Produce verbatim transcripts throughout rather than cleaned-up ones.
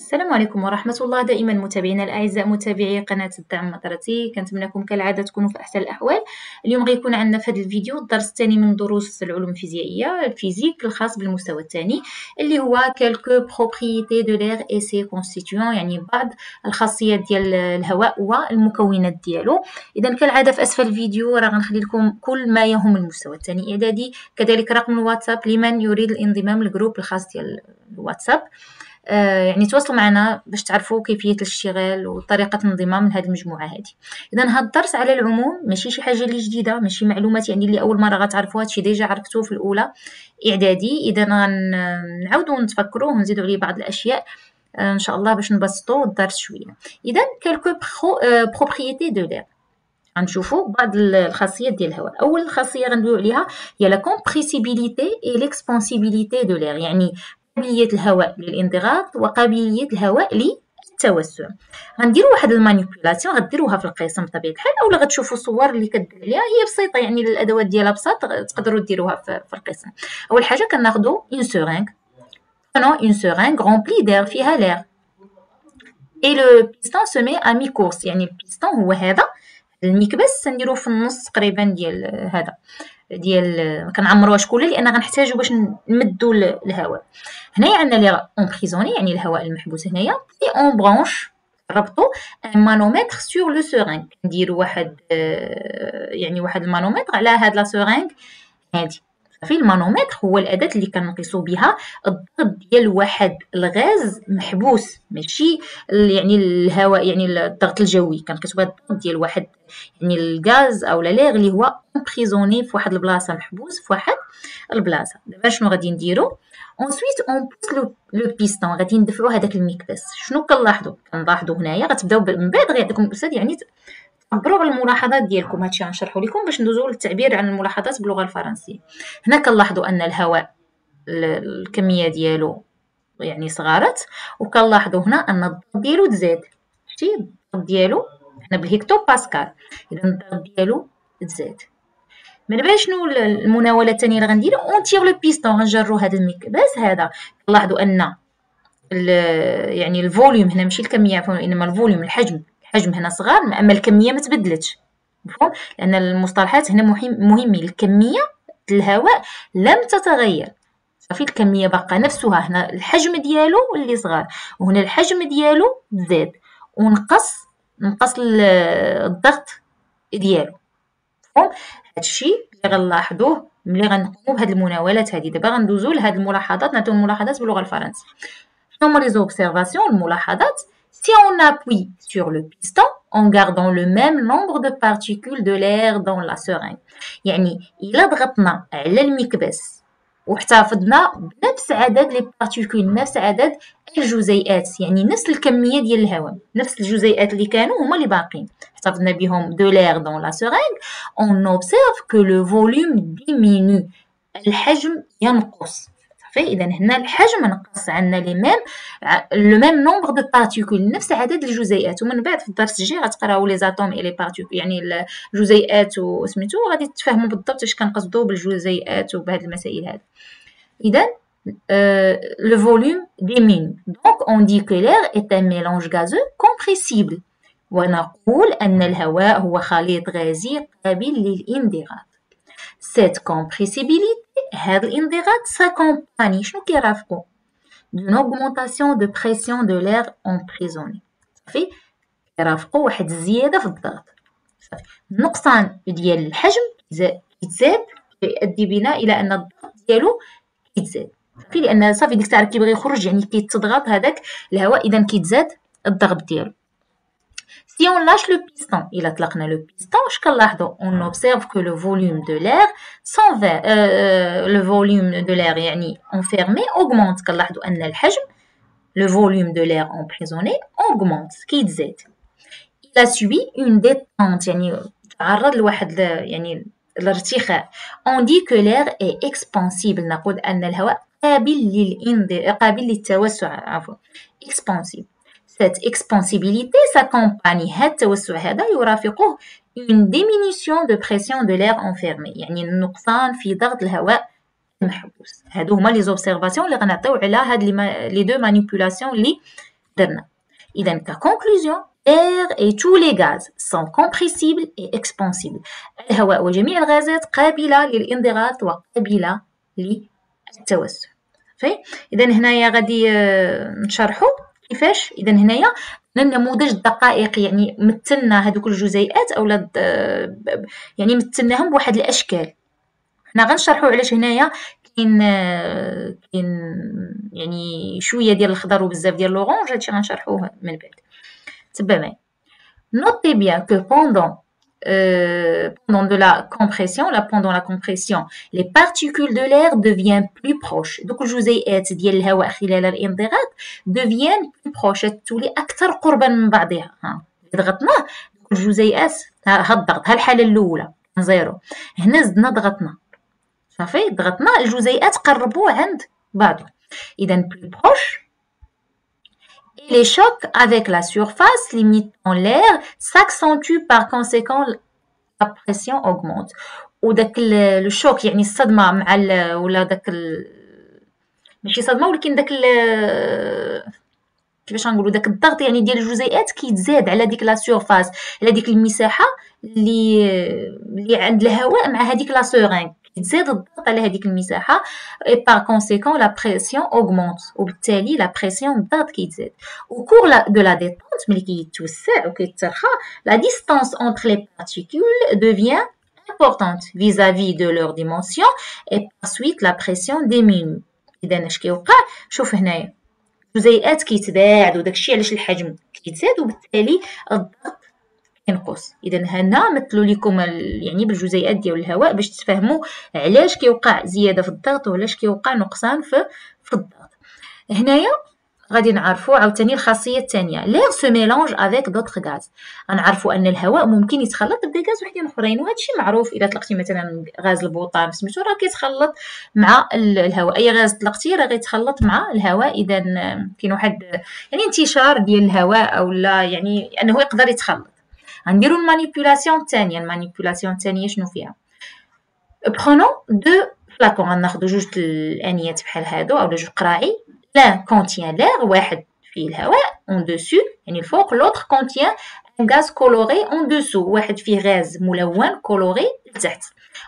السلام عليكم ورحمة الله. دائما متابعينا الأعزاء متابعي قناة الدعم المطرتي، كنتمناكم كالعادة تكونوا في أحسن الأحوال. اليوم غيكون عندنا في هذا الفيديو الدرس الثاني من دروس العلوم الفيزيائية الفيزيك الخاص بالمستوى الثاني، اللي هو كالكو بروبريتي دو لير اي سي كونستيتيون، يعني بعض الخاصيات ديال الهواء والمكونات ديالو. إذا كالعادة في أسفل الفيديو راه غنخلي لكم كل ما يهم المستوى الثاني إعدادي، كذلك رقم الواتساب لمن يريد الانضمام للجروب الخاص ديال الواتساب. يعني تواصلوا معنا باش تعرفوا كيفيه الاشتغال وطريقه الانضمام لهذه المجموعه هذه. اذا هذا الدرس على العموم ماشي شي حاجه اللي جديده، ماشي معلومات يعني اللي اول مره غتعرفوها، هادشي ديجا عرفتوه في الاولى اعدادي. اذا غنعاودوا نتفكروه ونزيدوا عليه بعض الاشياء ان شاء الله باش نبسطوا الدرس شويه. اذا كالكو بروبريتي دو لير، غنشوفوا بعض الخاصيات ديال الهواء. اول خاصيه غندويو عليها هي لا كومبريسيبيليتي اي ليكسبانسيبيليتي دو لير، يعني قابلية الهواء للانضغاط وقابلية الهواء للتوسع. غنديروا واحد المانيبيولاسيون غديروها في القسم بطبيعة الحال، اولا غتشوفوا الصور اللي كدل عليها، هي بسيطه يعني الادوات ديالها بساط تقدروا ديروها في القسم. اول حاجه كناخذوا اون سورينغ، نو اون سورينغ غومبلي دير فيها لير اي لو بيستون سمي امي كورس، يعني البيستون هو هذا المكبس، نديروه في النص تقريبا ديال هذا ديال كنعمروها شكون، لان غنحتاجو باش نمدو الهواء. هنايا عندنا لي امبريزوني يعني الهواء المحبوس هنايا، اي اون برانش ربطو ان مانومتر سور لو سورينغ، نديرو واحد يعني واحد المانومتر على هاد لا سورينغ هادي. صافي المانومتر هو الاداه اللي كنقيسو بها الضغط ديال واحد الغاز محبوس، ماشي يعني الهواء يعني الضغط الجوي، كنقيسو بها الضغط ديال واحد يعني الغاز او ليغ اللي هو امبريزوني في واحد البلاصه، محبوس في واحد البلاصه. دابا شنو غادي نديرو اونسويت اون بوس لو بيستون، غادي ندفعو هذاك المكبس. شنو كنلاحظو كنلاحظو هنايا غتبداو من بعد غيعطيكم الاستاذ يعني عبروا بالملاحظات ديالكم، هادشي غنشرحوا لكم باش ندوزوا للتعبير عن الملاحظات باللغه الفرنسيه. هنا كنلاحظوا ان الهواء الكميه ديالو يعني صغرت، وكنلاحظوا هنا ان الضغط ديالو تزاد، شتي الضغط ديالو حنا بالهيكتو باسكال، اذا الضغط ديالو تزاد. دابا شنو المناوله الثانيه اللي غندير؟ اون تيغ لو بيستون، غنجروا هذا المكبس هذا. كنلاحظوا ان يعني الفوليوم هنا ماشي الكميه انما الفوليوم الحجم، الحجم هنا صغار اما الكميه ما تبدلتش، مفهوم؟ لان المصطلحات هنا مهم مهمين، الكميه الهواء لم تتغير، صافي الكميه باقا نفسها. هنا الحجم ديالو اللي صغار، وهنا الحجم ديالو زاد ونقص نقص الضغط ديالو، مفهوم؟ هادشي اللي غنلاحظوه ملي غنقوموا بهاد المناولات هادي. دابا غندوزو لهاد الملاحظات، نعطيو الملاحظات باللغه الفرنسيه. شنو هما لي زوبسيرفاسيون الملاحظات؟ Si on appuie sur le piston en gardant le même nombre de particules de l'air dans la seringue. يعني إلا ضغطنا على المكبس واحتفظنا بنفس عدد لي بارتيكول، نفس عدد الجزيئات، يعني نفس الكمية ديال الهواء، نفس الجزيئات اللي كانوا هما اللي باقيين احتفظنا بهم de l'air dans la seringue. On observe que le volume diminue، الحجم ينقص. إذا هنا الحجم نقص، عندنا لي ميم لو ميم نومبر دو بارتيكول، نفس عدد الجزيئات. ومن بعد في الدرس الجاي غتقراو لي زاتوم اي لي بارتيكول يعني الجزيئات وسميتو، غادي تفهموا بالضبط اش كنقصدوا بالجزيئات وبهاد المسائل هذه. إذا لو فوليوم ديمين دونك اون دي كو لير اي ان ميلانج غازو كومبريسيبل، ونقول ان الهواء هو خليط غازي قابل للانضغاط. Cette compressibilité, هذا الانضغاط s'accompagne شنو كيرافقو؟ d'une augmentation de pression de l'air emprisonné. صافي كيرافقو واحد الزياده في الضغط، صافي نقصان ديال الحجم كيتزاد كيؤدي بنا الى ان الضغط ديالو كيتزاد، صافي لان صافي ديك الساعه كيبغي يخرج يعني كيتضغط هذاك الهواء، اذا كيتزاد الضغط ديالو. Si on lâche le piston, il a tlaqna le piston, on observe que le volume de l'air s'envers, euh, le volume de l'air يعني enfermé augmente. كنلاحظوا ان الحجم le volume de l'air emprisonné augmente كيتزاد. Il a subi une détente يعني تعرض لواحد يعني الارتخاء. On dit que l'air est expansible، نقول ان الهواء قابل للإند قابل للتوسع عفوا expansible. Cette expansibilité s'accompagne هاد التوسع هذا يرافقه une diminution de pression de l'air enfermé، يعني النقصان في ضغط الهواء المحبوس. هادو هما لي زوبسيرفاسيون اللي غنعطيو على هاد لي دو مانيبيولاسيون اللي درنا. إذا ككونكلوزيون air et tous les gaz sont compressibles et expansibles. الهواء وجميع الغازات قابلة للانضغاط وقابلة للتوسع. فاي إذا هنايا غادي نشرحوا كيفاش. إذا هنايا النموذج الدقائق يعني مثلنا هذوك الجزيئات أو يعني مثلناهم بواحد الأشكال. حنا غنشرحوا علاش هنايا كاين كاين يعني شويه ديال الخضر وبزاف ديال لورونج. هادشي غنشرحوه من بعد. تبا معايا. Notez bien que pendant euh, pendant de la compression, là pendant la compression, les particules de l'air deviennent plus proches. دوك الجزيئات ديال الهواء خلال الانضغاط deviennent plus proches، تولي أكثر قربا من بعضها. ها ضغطناه دوك الجزيئات هاد الضغط، ها الحالة الأولى زيرو، هنا زدنا ضغطنا صافي، ضغطنا الجزيئات قربوا عند بعضهم. إذا plus proche. Les chocs avec la surface limitant l'air s'accentuent, par conséquent la pression augmente. Ou داك le choc يعني الصدمة مع ال ولا داك ال ماشي صدمة ولكن داك ال كيفاش نقولوا داك الضغط يعني ديال الجزيئات كيتزاد على ديك لا سيرفاس، على ديك المساحة اللي اللي عند الهواء مع هذيك لا سورينغ، كيتزاد الضغط على هذيك المساحه اي باغ كونسيكون لا بريسيون اوغمونت، وبالتالي لا بريسيون الضغط كيتزاد. او كور دو لا ديتونت ملي كيتوسع وكيترخى لا ديستانس اونتر لي بارتيكول دوفيان امبورطونت فيزافي دو لور ديمونسيون اي بارسويت لا بريسيون ديميني. اذا اش كيوقع؟ شوف هنايا الجزيئات كيتباعد وداكشي علاش الحجم كيتزاد وبالتالي الضغط ينقص. اذا هنا مثلوا لكم يعني بالجزيئات ديال الهواء باش تفهموا علاش كيوقع زياده في الضغط وعلاش كيوقع نقصان في في الضغط. هنايا غادي نعرفوا عاوتاني الخاصيه الثانيه لير سو ميلونج افيك دوطغ غاز. غنعرفوا ان الهواء ممكن يتخلط بغاز وحدين اخرين، وهذا الشيء معروف. الا طلقتي مثلا غاز البوطان سميتو راه كيتخلط مع الهواء، اي غاز طلقتي راه غيتخلط مع الهواء. اذا كاين واحد يعني انتشار ديال الهواء اولا يعني انه يقدر يتخلط. غنديروا المانيبيولاسيون الثانيه. المانيبيولاسيون الثانيه شنو فيها؟ برونو دو فلاكون، غناخذوا جوج الانيات بحال هادو اولا جوج قراعي. لان كونتيان لير، واحد فيه الهواء اون دوسو يعني الفوق، لوطر كونتيان ان غاز كولوري اون دوسو، واحد فيه غاز ملون كولوري لتحت.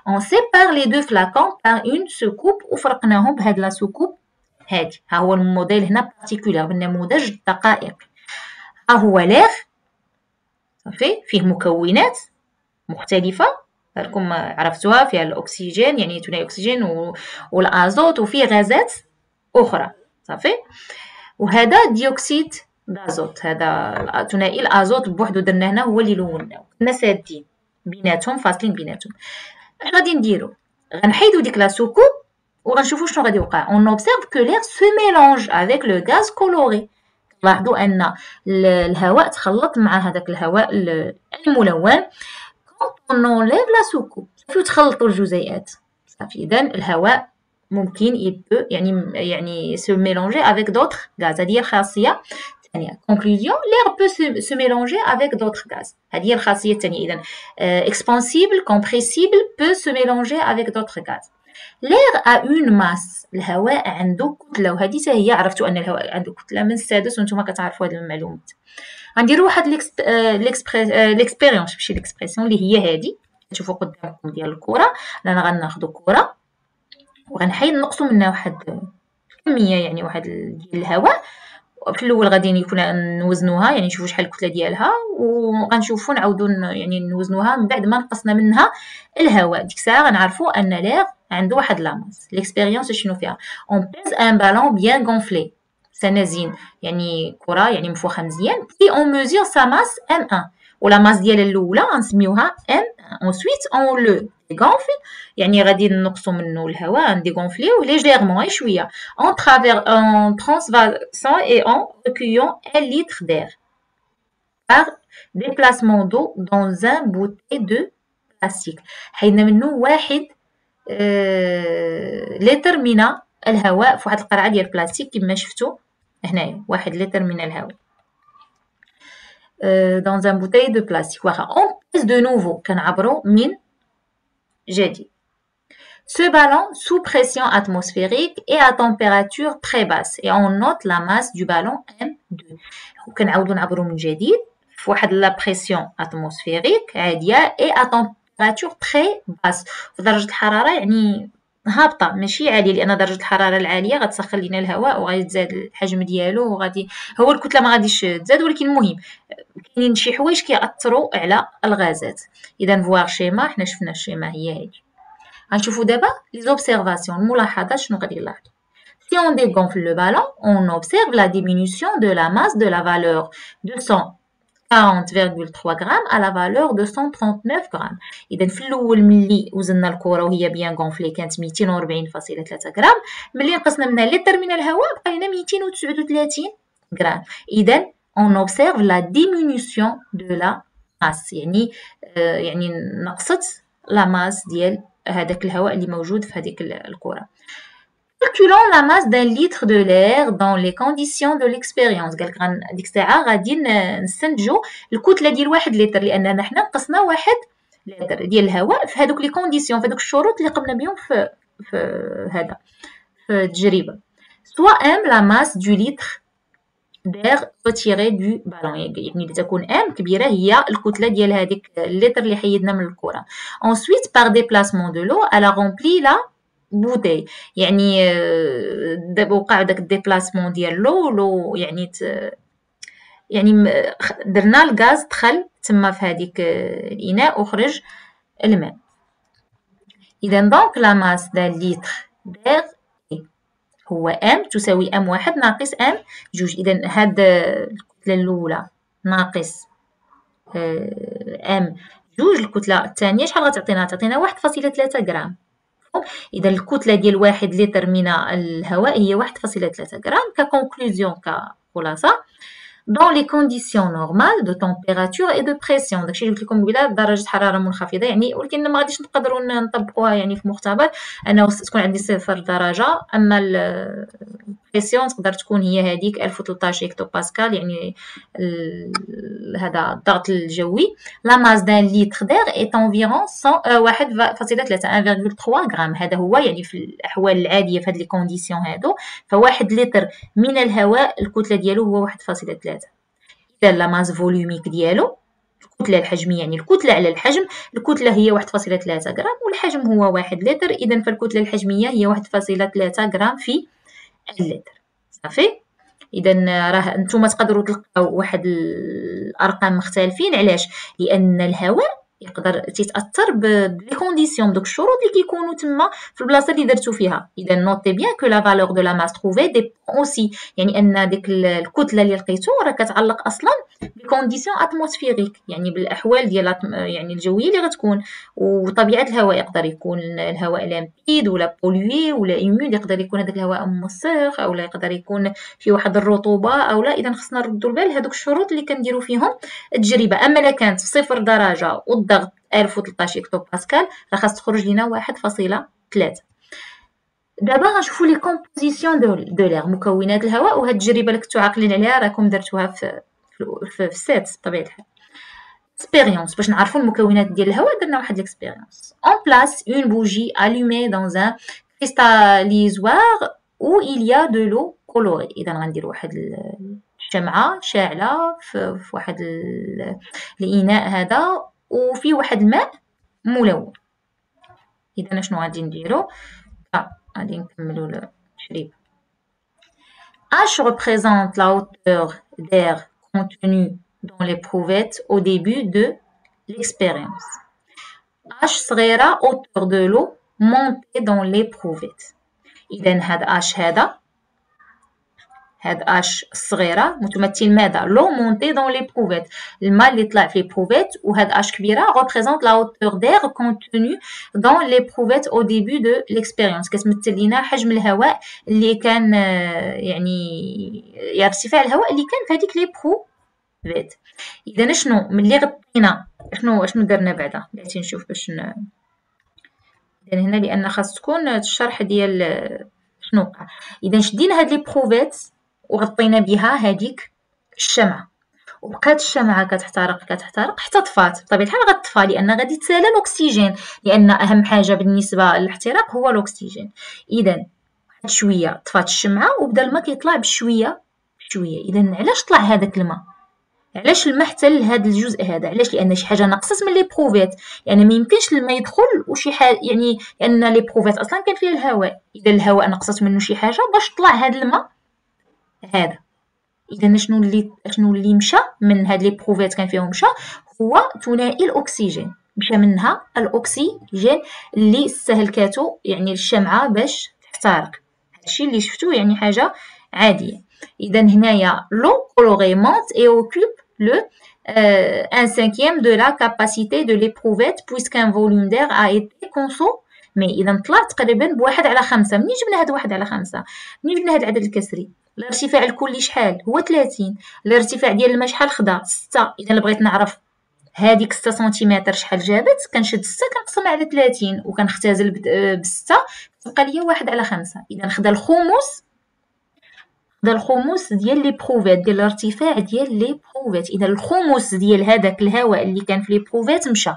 اون سيبار لي دو فلاكون بار اون سكوب، وفرقناهم بهاد لا سكوب هادي. ها هو الموديل هنا بارتيكولار بالنموذج الدقائق. ها هو لير صافي فيه مكونات مختلفه راكم عرفتوها، فيها الاكسجين يعني ثنائي اكسجين والازوت، وفيه غازات اخرى صافي. وهذا ديوكسيد الازوت، هذا ثنائي الازوت بوحدو درنا هنا هو اللي لوناه، كنا سادين بيناتهم فاصلين بيناتهم. اش غادي نديرو؟ غنحيدو ديك لا سكوب وغنشوفو شنو غادي يوقع. اون اوبزيرف كو لير سو ميلونج افيك لو غاز كولوري. لاحظوا ان الهواء تخلط مع هذاك الهواء الملون. كون نونليف لا سكوب صافي تخلطوا الجزيئات صافي. اذا الهواء ممكن يبو يعني يعني سو ميلونجي افيك دوطغ غاز. هذه هي الخاصيه الثانيه. كونكلوزيون لير بو سو ميلونجي افيك دوطغ غاز، هذه هي الخاصيه الثانيه. اذا اكسبانسيبل كومبريسيبل بو سو ميلونجي افيك دوطغ غاز. لير ا اون ماس، الهواء عنده كتله، وهذه حتى هي عرفتوا ان الهواء عنده كتله من السادس وانتم كتعرفوا هذه المعلومات. غنديروا واحد ليكسبيريونس ماشي ليكسبريسيون اللي هي هذه تشوفوا قدامكم ديال الكره. انا غناخذ كره وغنحيد نقصوا منها واحد الكميه يعني واحد ديال الهواء. في الاول غادي يكون نوزنوها يعني نشوفوا شحال الكتله ديالها، وغنشوفوا نعاودوا يعني نوزنوها من بعد ما نقصنا منها الهواء. ديك الساعه غنعرفوا ان لير عنده واحد لاماس. ليكسبيريونس شنو فيها؟ اون بيز ان بالون بيان غونفلي سنازين يعني كره يعني مفوخه مزيان، بي اون ميزور سا ماس ام واحد، ولا ماس ديال الاولى غنسميوها ام واحد. اونسويت اون لو غونفل يعني غادي نقصوا منه الهواء، غندي غونفليو ليجيرمون اي شويه اون ترافير اون ترانسفاسون اي اون ريكيون واحد لتر دير بار ديبلاسمون دو دون ان بوتي دو بلاستيك. حيدنا منه واحد لتر من الهواء في واحد القرعه ديال البلاستيك كما شفتوا هنايا، واحد لتر من الهواء دون ان بوتي دو بلاستيك. واخا اون بيس دو نوفو كنعبروا من جديد. Ce ballon sous pression atmosphérique et à température très basse et on note la masse du ballon ام اثنين. كنعاودو نعبرو من جديد في واحد لا بريسيون اتموسفيريك عاديه اي ا تمبيراتور تري باس، درجه الحراره يعني هابطه ماشي عاليه، لان درجه الحراره العاليه غتسخن لينا الهواء وغيتزاد الحجم ديالو وغادي هو الكتله ما غاديش تزاد، ولكن المهم كاينين شي حوايج كيأثروا على الغازات. اذا فواغ شيما، حنا شفنا الشيما هي هادي. غنشوفوا دابا لي زوبسيرفاسيون، الملاحظات شنو غادي نلاحظوا. Si on dégonfle le ballon, on observe la diminution de la masse de la valeur de cent quarante virgule trois grammes à la valeur de cent trente-neuf grammes. إذا في الأول ملي وزننا الكرة وهي بيان غونفلي كانت مئتين وأربعين فاصلة ثلاثة غرام، ملي نقصنا منها اللتر من الهواء بقينا مئتين وتسعة وثلاثين غرام. إذا on observe la diminution de la masse، يعني يعني نقصت لا ماس ديال هذاك الهواء اللي موجود في هذيك الكرة. Calculons la masse d'un litre de l'air dans les conditions de l'expérience. قالك ديك الساعه غادي نستنتجوا الكتله ديال واحد لتر، لاننا حنا نقصنا واحد لتر ديال الهواء في هذوك لي كونديسيون، في هذوك الشروط اللي قمنا بهم في في هذا في التجربه. soit m la masse du litre d'air retiré du ballon، يعني تكون m كبيره هي الكتله ديال هذيك اللتر اللي حيدنا من الكره. ensuite par déplacement de l'eau elle a rempli la بوتي، يعني دابا وقع داك الديبلاسمون ديال لو لو يعني ت... يعني درنا الغاز دخل تما في هذيك الاناء وخرج الماء. اذا دونك لا ماس ديال لتر دير هو ام تساوي ام واحد ناقص ام جوج. اذا هاد الكتله الاولى ناقص ام جوج، الكتله الثانيه شحال غتعطينا؟ تعطينا واحد فاصلة ثلاثة غرام. إذا الكتلة ديال واحد لتر من الهواء هي واحد فاصلة ثلاثة غرام. ككونكلوزيون، كخلاصة، dans les conditions normales de température et de pression، داكشي اللي قلت لكم قبيله، درجة حرارة منخفضة يعني، ولكن ما غاديش نقدروا نطبقوها يعني في مختبر، أنه تكون عندي صفر درجة، أما البريسيون تقدر تكون هي هذيك ألف وثلاطاش هكتوباسكال، يعني هذا الضغط الجوي. لا ماس دان لتر دير إيت أنفيرون واحد فاصلة ثلاثة غرام، هذا هو يعني في الأحوال العادية في هاد لي كونديسيون هادو، فواحد لتر من الهواء الكتلة ديالو هو واحد فاصلة ثلاثة. إذا لا ماس فوليوميك ديالو، الكتلة الحجمية يعني الكتلة على الحجم، الكتلة هي واحد فاصلة ثلاثة غرام والحجم هو واحد لتر، إذا فالكتلة الحجمية هي واحد فاصلة ثلاثة غرام في اللتر. صافي. إذا راه نتوما تقدروا تلقاو واحد الأرقام مختلفين، علاش؟ لأن الهواء يقدر تتأثر بلي كونديسيون، دوك الشروط اللي كيكونوا تما في البلاصه اللي درتو فيها. اذا نوتي بيان كو لا فالور دو لا ماس تروفي دي اوسي، يعني ان ديك الكتله اللي لقيتو راه كتعلق اصلا بالكونديسيون اتموسفيريك، يعني بالاحوال ديال يعني الجويه اللي غتكون وطبيعه الهواء. يقدر يكون الهواء لامبيد ولا بولوي ولا ايمود، يقدر يكون هذاك الهواء موسخ او لا يقدر يكون في واحد الرطوبه او لا. اذا خصنا نردو البال هذوك الشروط اللي كنديرو فيهم التجربه. اما لا كانت في صفر درجه ضغط ألف وثلاطاش هكتوباسكال راه خاص تخرج لينا واحد فاصلة ثلاثة. دابا غنشوفوا لي كومبوزيسيون دو دو لير، مكونات الهواء. وهاد التجربه اللي كنتو عاقلين عليها راكم درتوها في في السادس بطبيعه الحال. اكسبيريونس باش نعرفوا المكونات ديال الهواء، درنا واحد الاكسبيريونس. اون بلاس اون بوجي الومي دون ان كريستاليزوار و il y a de l'eau colorée. اذا غندير واحد الشمعه شاعله في, في واحد الاناء هذا وفي واحد الماء ملون. اذا شنو غادي نديرو؟ غادي نكملو التشريب. H représente la hauteur d'air contenue dans les prouvettes au début de l'expérience. H صغيره، hauteur de l'eau montée dans les prouvettes. اذا هاد H هذا هاد اش صغيره متمثل ماذا؟ لو مونتي دون لي بروفيت، الماء اللي طلع في لي بروفيت. وهاد اش كبيره ريبريزونت لا هوتور دير كونتوني دون لي بروفيت او ديبي دو ليكسبيريونس، كتمثل لينا حجم الهواء اللي كان يعني ارتفاع الهواء اللي كان في هذيك لي بروفيت. اذا شنو ملي غطينا شنو شنو درنا بعدا؟ بغيت نشوف باش ن... اذا هنا لان خاص تكون الشرح ديال شنو وقع. اذا شدينا هاد لي بروفيت وغطينا بها هذيك الشمعه، وبقات الشمعه كتحترق كتحترق حتى طفات. بطبيعه الحال غتطفى، لان غادي تسالى الاكسجين، لان اهم حاجه بالنسبه للاحتراق هو الاكسجين. اذا شويه طفات الشمعه وبدا الماء كيطلع بشويه شويه. اذا علاش طلع هذاك الماء؟ علاش الماء حتى لهذا الجزء هذا؟ علاش؟ لان شي حاجه نقصت من لي بروفات، يعني ما يمكنش الماء يدخل وشي حاجه، يعني لان لي بروفات اصلا كان فيها الهواء، اذا الهواء نقصت منه شي حاجه باش طلع هذا الماء هذا. اذا شنو اللي شنو اللي مشى من هاد لي بروفات كان فيهم مشى هو ثنائي الاكسجين، مشى منها الاكسجين اللي استهلكاتو يعني الشمعه باش تحترق. هادشي اللي شفتو يعني حاجه عاديه. اذا هنايا لو colorante et occupe le euh, un cinquième de la capacité de l'éprouvette puisqu'un volume d'air a été consommé. اذا طلع تقريبا بواحد على خمسة. منين جبنا هاد واحد على خمسة؟ منين جبنا هاد العدد الكسري؟ الارتفاع الكلي شحال هو ثلاثين، الارتفاع ديال الماء شحال خدا؟ ستة. اذا بغيت نعرف هذيك ستة سنتيمتر شحال جابت، كنشد ستة كنقسم على ثلاثين وكنختزل ب ستة كتبقى ليا واحد على خمسة. اذا خدا الخمس، خدا الخمس ديال لي بروفات، ديال الارتفاع ديال لي بروفات. اذا الخمس ديال هذاك الهواء اللي كان في لي بروفات مشى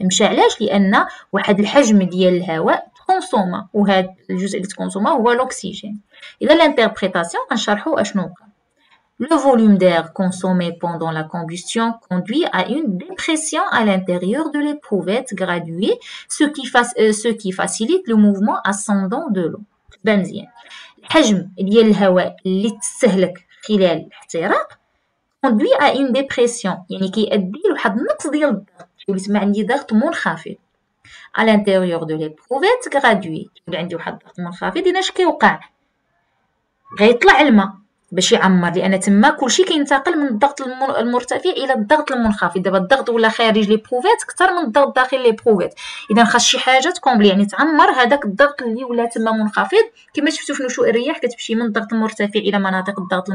مشى علاش؟ لان واحد الحجم ديال الهواء تكونسوما، وهذا الجزء اللي تكونسوما هو الاكسجين. اذا لانتربريتاسيون غنشرحوا اشنو كان. Le volume d'air consommé pendant la combustion conduit à une dépression à l'intérieur de l'éprouvette graduée, ce qui, fa euh, ce qui facilite le mouvement ascendant de l'eau. بمزيان الحجم ديال الهواء اللي تستهلك خلال الاحتراق conduit à une dépression، يعني كيؤدي لواحد النقص ديال الضغط، كيولي عندي ضغط منخفض à l'intérieur de l'éprouvette graduée، كيولي عندي واحد الضغط منخفض. إذا اش كيوقع؟ غيطلع الماء باش يعمر، لان تما كلشي كينتقل من الضغط المرتفع الى الضغط المنخفض. دابا الضغط ولا خارج لي بروفات اكثر من الضغط داخل لي بروفات، اذا خاص شي حاجه تكومبلي يعني تعمر هذاك الضغط اللي ولا تما منخفض. كما شفتوا في نشوء الرياح كتمشي من الضغط المرتفع الى مناطق الضغط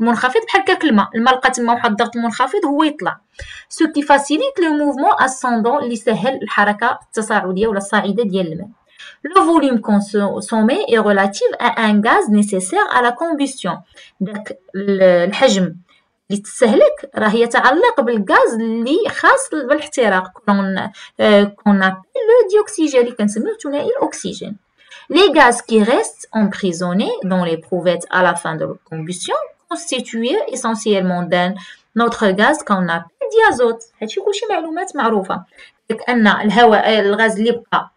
المنخفض، بحال هكاك الماء الماء لقى تما واحد الضغط منخفض هو يطلع. سو كي فاسيليت لو موفمون اسوندون، اللي سهل الحركه التصاعديه ولا الصاعده ديال الماء. Le volume consommé est relatif à un gaz nécessaire à la combustion. داك الحجم اللي تستهلك راه يتعلق بالغاز اللي خاص بالاحتراق، كون كون لو ديوكسيجين اللي كنسميو ثنائي الاكسجين. Les gaz qui restent emprisonnés dans les éprouvettes à la fin de la combustion constituent essentiellement d'un autre gaz qu'on appelle diazote. هادشي كلشي معلومات معروفه، داك ان الهواء الغاز اللي بقى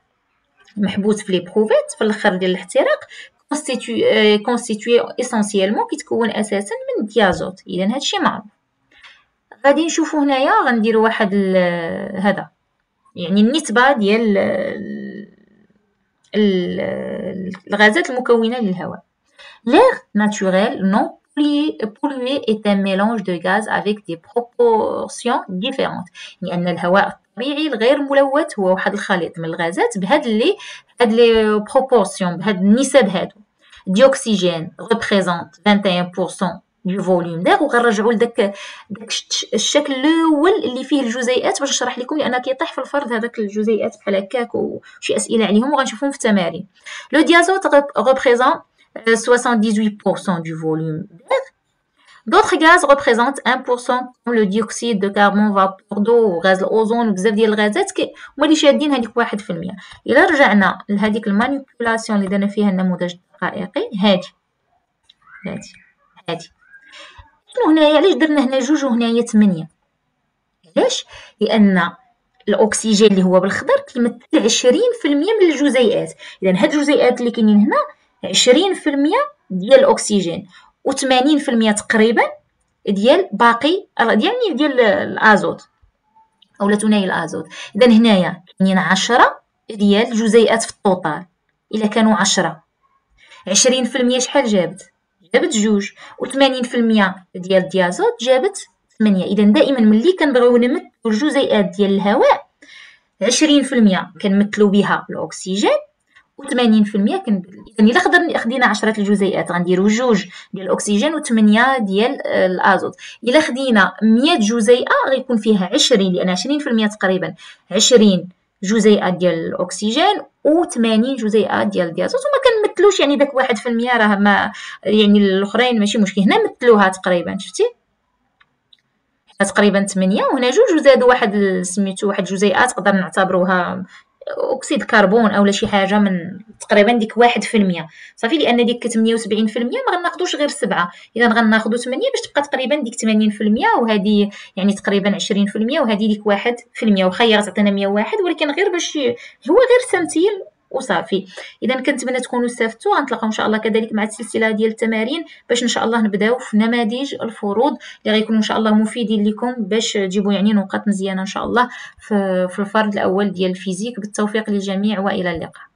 محبوس في لي بروفات في الاخر ديال الاحتراق كونستيتوي اسونسيالمون كيتكون اساسا من الديازوت. اذا هادشي معروف. غادي نشوفوا هنايا، غنديروا واحد هذا يعني النسبه ديال الغازات المكونه للهواء. l'air naturel non pollué est un mélange de gaz avec des proportions différentes، لان الهواء الطبيعي الغير ملوث هو واحد الخليط من الغازات بهاد اللي هاد لي بروبورسيون بهاد النسب هادو. ديوكسيجين ريبريزونط واحد وعشرين بالمية دو فوليوم داغ، وغنرجعوا لداك داك الشكل الاول اللي فيه الجزيئات باش نشرح لكم، لان كيطيح في الفرد هذاك الجزيئات بحال هكاك وشي اسئله عليهم وغنشوفهم في التمارين. لو ديازوت ريبريزونط soixante-dix-huit pour cent du volume d'air. D'autres gaz représentent un pour cent comme le dioxyde de carbone, vapeur d'eau, gaz l'ozone, بزاف ديال الغازات هما اللي شادين هذيك واحد بالمية. الا رجعنا لهذيك المانيبيولاسيون اللي درنا فيها النموذج الدقائقي، هادي هادي هادي شنو هنايا؟ علاش درنا هنا جوج وهنايا ثمانية؟ علاش؟ لان الاكسجين اللي هو بالخضر كيمثل عشرين بالمية من الجزيئات. اذا هاد الجزيئات اللي كاينين هنا عشرين بالمية ديال الاكسجين و80% تقريبا ديال باقي يعني ديال الازوت اولا ثنائي الازوت. اذا هنايا كاينين عشرة ديال الجزيئات في الطوطال. الا كانوا عشرة عشرين بالمية شحال جابت؟ جابت جوج، و80% ديال الديازوت جابت ثمانية. اذا دائما ملي كنبغيو نمثلوا الجزيئات ديال الهواء عشرين بالمية كنمثلوا بها الاكسجين و80% كنبدل. اذا الا خدرنا خدينا عشرة الجزيئات غنديروا جوج ديال الاكسجين و8 ديال الازوت. الا خدينا مية جزيئه غيكون فيها عشرين، لان عشرين بالمية تقريبا عشرين جزيئه ديال الاكسجين و80 جزيئه ديال الديازوت، وما كنمثلوش يعني داك واحد بالمية راه ما يعني الاخرين ماشي مشكل. هنا مثلوها تقريبا، شفتي تقريبا ثمانية وهنا جوج وزادوا واحد سميتو واحد جزيئه تقدر نعتبروها اكسيد كربون اولا شي حاجه من تقريبا ديك واحد في المية صافي، لان ديك ثمانية وسبعين في المية ما غناخذوش غير سبعة، اذا غناخذوا ثمانية باش تبقى تقريبا ديك ثمانين في المية، وهذه يعني تقريبا عشرين في المية، وهذه ديك واحد في المية. واخا هي غتعطينا مية وواحد ولكن غير باش هو غير سمتيل وصافي. اذا كنتمنى تكونوا استفدتوا، غنتلاقاو ان شاء الله كذلك مع السلسله ديال التمارين باش ان شاء الله نبداو في نماذج الفروض اللي غيكونوا ان شاء الله مفيدين لكم باش تجيبوا يعني نقاط مزيانه ان شاء الله في الفرد الاول ديال الفيزيك. بالتوفيق للجميع والى اللقاء.